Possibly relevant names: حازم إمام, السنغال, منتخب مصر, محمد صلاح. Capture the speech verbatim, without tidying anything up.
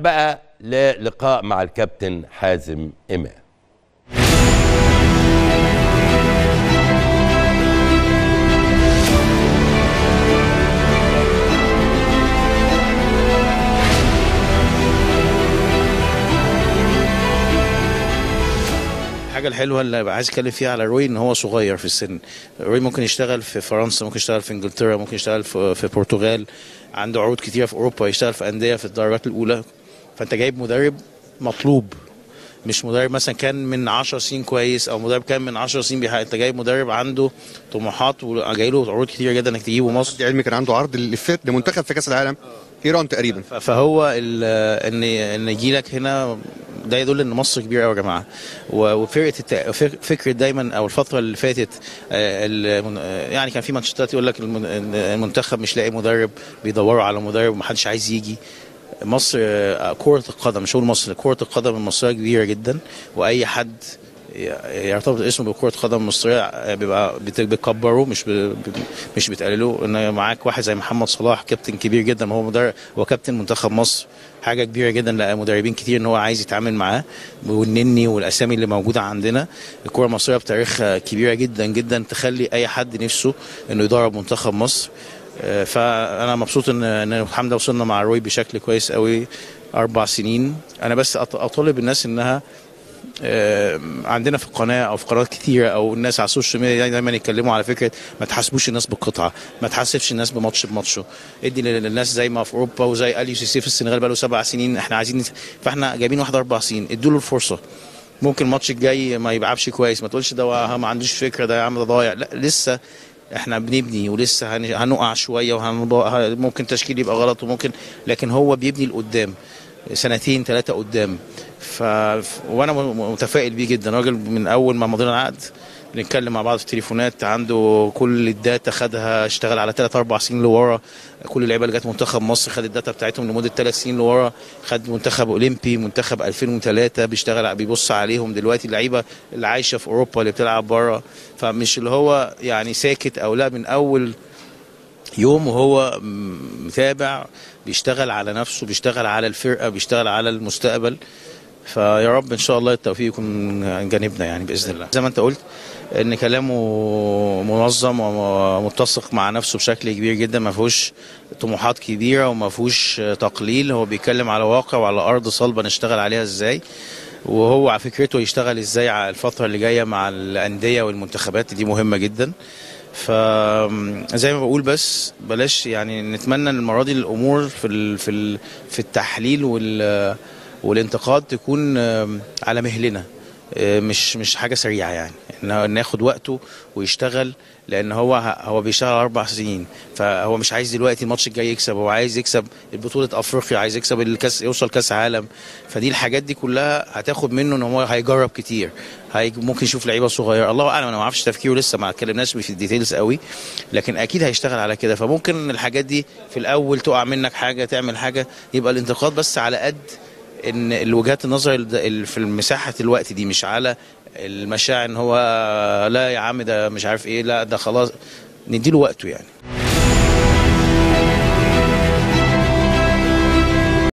بقى للقاء مع الكابتن حازم إمام. الحاجة الحلوة اللي عايز اتكلم فيها على روي ان هو صغير في السن. روي ممكن يشتغل في فرنسا، ممكن يشتغل في انجلترا، ممكن يشتغل في, في البرتغال، عنده عروض كتيرة في اوروبا، يشتغل في اندية في الدرجات الاولى. فانت جايب مدرب مطلوب، مش مدرب مثلا كان من عشر سنين كويس او مدرب كان من عشر سنين بيحقق. انت جايب مدرب عنده طموحات وجاي له عروض كتيرة جدا انك تجيبه مصر. علمي كان عنده عرض اللي فات لمنتخب في كاس العالم ايران تقريبا، فهو ان ان يجي لك هنا ده يدل ان مصر كبيره قوي يا جماعه. وفكره التق... فكره دايما او الفتره اللي فاتت المن... يعني كان في ماتشات يقول لك الم... المنتخب مش لاقي مدرب، بيدوروا على مدرب ومحدش عايز يجي. مصر كره القدم، مش هقول مصر، كره القدم المصريه كبيره جدا، واي حد يرتبط اسمه بكرة قدم المصرية بيبقى بتكبره مش ب... مش بتقلله. ان معاك واحد زي محمد صلاح كابتن كبير جدا، هو مدرب وكابتن منتخب مصر، حاجة كبيرة جدا. لقى مدربين كتير ان هو عايز يتعامل معاه، والنني والاسامي اللي موجودة عندنا. الكرة المصرية بتاريخها كبيرة جدا جدا، تخلي اي حد نفسه انه يدرب منتخب مصر. فانا مبسوط ان ان الحمد لله وصلنا مع روي بشكل كويس قوي. اربع سنين انا بس اطالب الناس انها عندنا في القناه او في قنوات كتيره او الناس على السوشيال ميديا دايما يتكلموا على فكره ما تحاسبوش الناس بالقطعه، ما تحاسبش الناس بماتش بماتشه، ادي للناس زي ما في اوروبا وزي اليو سي سي في السنغال بقى له سبع سنين. احنا عايزين، فاحنا جايبين واحد اربع سنين، ادوا له الفرصه. ممكن الماتش الجاي ما يبعبش كويس، ما تقولش ده ما عندوش فكره، ده يا عم ده ضايع، لا لسه احنا بنبني ولسه هنقع شويه وممكن تشكيل يبقى غلط وممكن، لكن هو بيبني لقدام سنتين ثلاثه قدام. ف وانا متفائل بيه جدا. راجل من اول ما مضينا العقد بنتكلم مع بعض في التليفونات، عنده كل الداتا خدها، اشتغل على ثلاث اربع سنين لورا، كل اللعيبه اللي جت منتخب مصر خد الداتا بتاعتهم لمده ثلاث سنين لورا، خد منتخب اولمبي، منتخب الفين وثلاثة بيشتغل بيبص عليهم دلوقتي، اللعيبه اللي عايشه في اوروبا اللي بتلعب بره. فمش اللي هو يعني ساكت او لا، من اول يوم وهو متابع، بيشتغل على نفسه، بيشتغل على الفرقه، بيشتغل على المستقبل. فيا رب ان شاء الله التوفيق يكون من جانبنا يعني باذن الله. زي ما انت قلت ان كلامه منظم ومتسق مع نفسه بشكل كبير جدا، ما فيهوش طموحات كبيره وما فيهوش تقليل، هو بيتكلم على واقع وعلى ارض صلبه نشتغل عليها ازاي، وهو على فكرته يشتغل ازاي على الفتره اللي جايه مع الانديه والمنتخبات، دي مهمه جدا. فزي ما بقول بس بلاش يعني، نتمنى المره دي الامور في ال في ال في التحليل وال والانتقاد تكون على مهلنا، مش مش حاجه سريعه يعني، ناخد وقته ويشتغل، لان هو هو بيشتغل اربع سنين، فهو مش عايز دلوقتي الماتش الجاي يكسب، هو عايز يكسب البطوله افريقيا، عايز يكسب الكاس، يوصل كاس عالم. فدي الحاجات دي كلها هتاخد منه ان هو هيجرب كتير، هي ممكن يشوف لعيبه صغيره، الله اعلم، انا ما اعرفش تفكيره لسه، ما اتكلمناش في الديتيلز قوي، لكن اكيد هيشتغل على كده. فممكن الحاجات دي في الاول تقع منك حاجه، تعمل حاجه، يبقى الانتقاد بس على قد ان الوجهات النظر في مساحه الوقت دي، مش على المشاعر ان هو لا يا عم ده مش عارف ايه، لا ده خلاص، نديله وقته يعني.